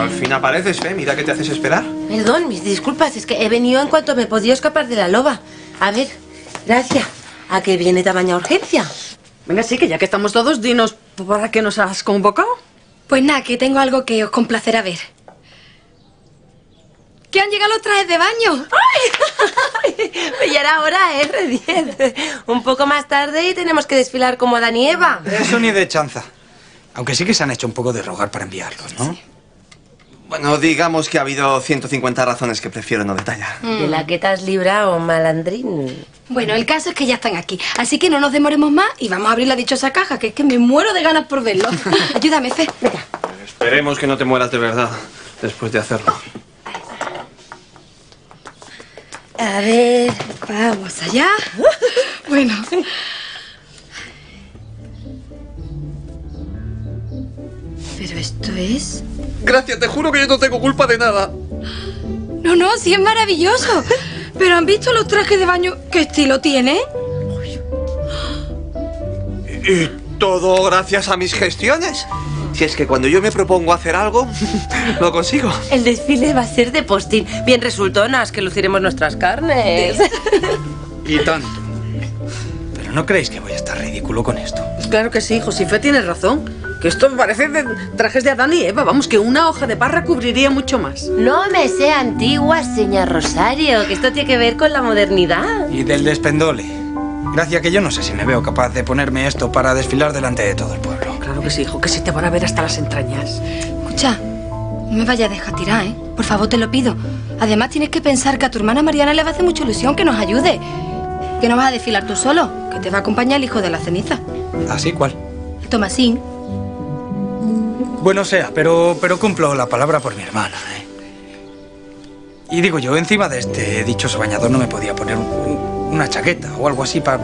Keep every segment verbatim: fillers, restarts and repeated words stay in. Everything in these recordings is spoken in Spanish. Al fin apareces, ¿eh? Mira que te haces esperar. Perdón, mis disculpas, es que he venido en cuanto me podía escapar de la loba. A ver, gracias. ¿A qué viene tamaña urgencia? Venga, sí, que ya que estamos todos, dinos para qué nos has convocado. Pues nada, que tengo algo que os complacerá ver. ¡Que han llegado los trajes de baño! ¡Ay! Pues ya era hora, ¿eh, R diez? Un poco más tarde y tenemos que desfilar como Adán y Eva. Eso ni de chanza. Aunque sí que se han hecho un poco de rogar para enviarlos, ¿no? Sí. Bueno, digamos que ha habido ciento cincuenta razones que prefiero no detallar. Mm. De la que te has librado, malandrín. Bueno, el caso es que ya están aquí, así que no nos demoremos más y vamos a abrir la dichosa caja, que es que me muero de ganas por verlo. Ayúdame, Fe. Venga. Esperemos que no te mueras de verdad después de hacerlo. A ver, vamos allá. Bueno. Pero esto es... Gracias, te juro que yo no tengo culpa de nada. No, no, sí es maravilloso. Pero ¿han visto los trajes de baño? ¿Qué estilo tiene? Y, y todo gracias a mis gestiones. Si es que cuando yo me propongo hacer algo, lo consigo. El desfile va a ser de postín. Bien resultonas, que luciremos nuestras carnes. Y tanto. Pero ¿no creéis que voy a estar ridículo con esto? Claro que sí, Josefina, tienes razón. Que esto me parece de trajes de Adán y Eva, vamos, que una hoja de parra cubriría mucho más. No me sea antigua, señor Rosario, que esto tiene que ver con la modernidad. Y del despendole. Gracias, que yo no sé si me veo capaz de ponerme esto para desfilar delante de todo el pueblo. Claro que sí, hijo, que se te van a ver hasta las entrañas. Escucha, no me vayas a dejar tirar, ¿eh? Por favor, te lo pido. Además, tienes que pensar que a tu hermana Mariana le va a hacer mucha ilusión que nos ayude. Que no vas a desfilar tú solo, que te va a acompañar el hijo de la ceniza. ¿Así cuál? Tomasín. Bueno sea, pero, pero cumplo la palabra por mi hermana, ¿eh? Y digo yo, encima de este dichoso bañador no me podía poner un, un, una chaqueta o algo así para...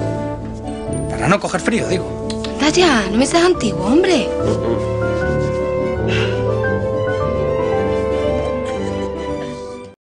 para no coger frío, digo. Anda ya, no me seas antiguo, hombre.